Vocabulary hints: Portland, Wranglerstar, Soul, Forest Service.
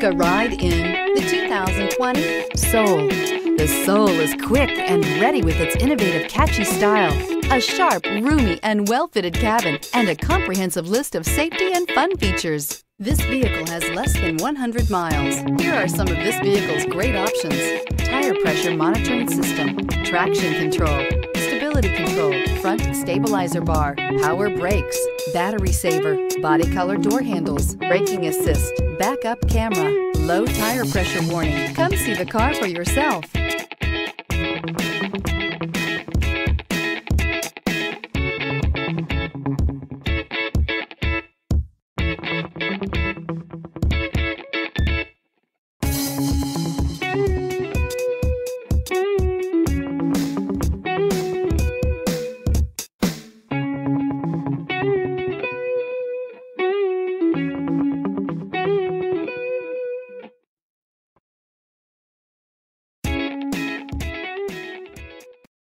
Take a ride in the 2020 Soul. The Soul is quick and ready with its innovative, catchy style, a sharp, roomy, and well-fitted cabin, and a comprehensive list of safety and fun features. This vehicle has less than 100 miles. Here are some of this vehicle's great options: tire pressure monitoring system, traction control, stability control, front stabilizer bar, power brakes, battery saver, body color door handles, braking assist, backup camera, low tire pressure warning. Come see the car for yourself.